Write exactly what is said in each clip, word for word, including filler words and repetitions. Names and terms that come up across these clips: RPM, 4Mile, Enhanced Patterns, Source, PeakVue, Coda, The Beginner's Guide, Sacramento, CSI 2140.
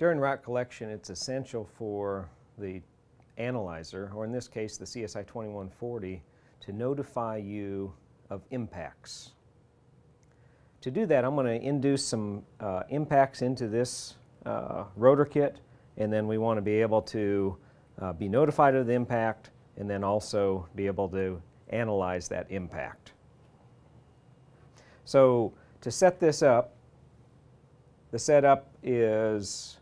During rock collection, it's essential for the analyzer, or in this case the C S I twenty-one forty, to notify you of impacts. To do that, I'm going to induce some uh, impacts into this uh, rotor kit, and then we want to be able to uh, be notified of the impact and then also be able to analyze that impact. So to set this up, the setup is,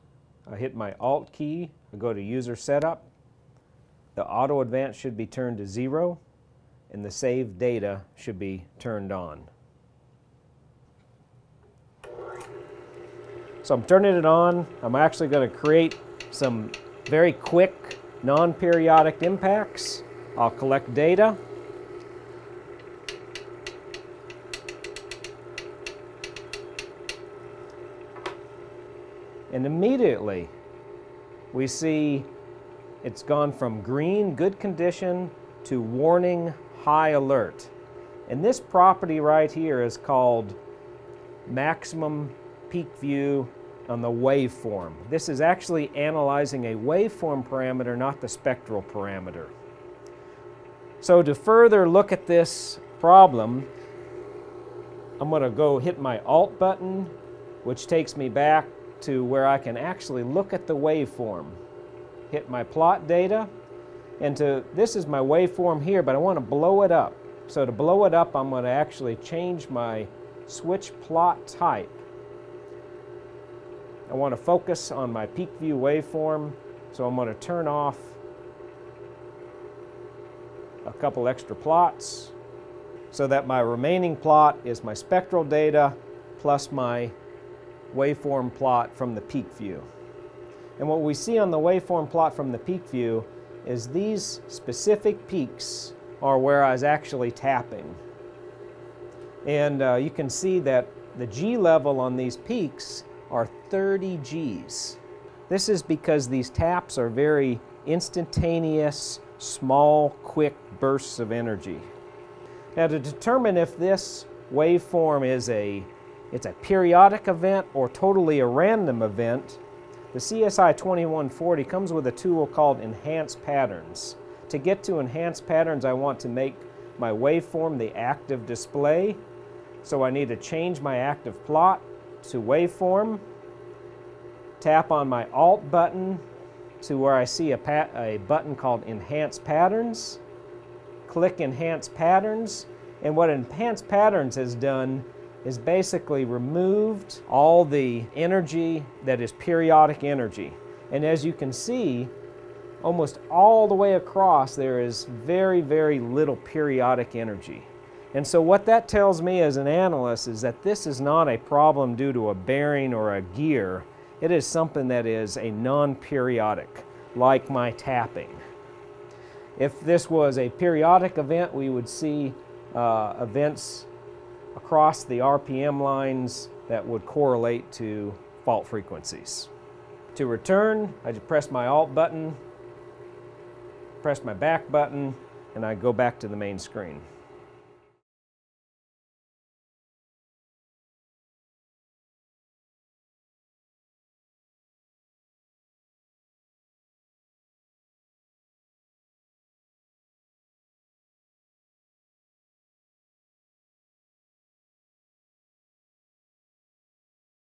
I hit my Alt key, I go to User Setup, the Auto Advance should be turned to zero, and the Save Data should be turned on. So I'm turning it on. I'm actually going to create some very quick non-periodic impacts. I'll collect data. And immediately we see it's gone from green, good condition, to warning, high alert. And this property right here is called maximum peak view on the waveform. This is actually analyzing a waveform parameter, not the spectral parameter. So to further look at this problem, I'm going to go hit my Alt button, which takes me back to where I can actually look at the waveform. Hit my plot data, and to, this is my waveform here, but I want to blow it up. So to blow it up, I'm going to actually change my switch plot type. I want to focus on my PeakVue waveform, so I'm going to turn off a couple extra plots so that my remaining plot is my spectral data plus my waveform plot from the PeakVue. And what we see on the waveform plot from the PeakVue is these specific peaks are where I was actually tapping. And uh, you can see that the G level on these peaks are thirty G's. This is because these taps are very instantaneous, small, quick bursts of energy. Now, to determine if this waveform is a it's a periodic event or totally a random event, the C S I twenty-one forty comes with a tool called Enhanced Patterns. To get to Enhanced Patterns, I want to make my waveform the active display, so I need to change my active plot to waveform, tap on my Alt button to where I see a, pat a button called Enhance Patterns, click Enhance Patterns, and what Enhance Patterns has done is basically removed all the energy that is periodic energy. And as you can see, almost all the way across there is very, very little periodic energy. And so what that tells me as an analyst is that this is not a problem due to a bearing or a gear. It is something that is a non-periodic, like my tapping. If this was a periodic event, we would see uh, events across the R P M lines that would correlate to fault frequencies. To return, I just press my Alt button, press my back button, and I go back to the main screen.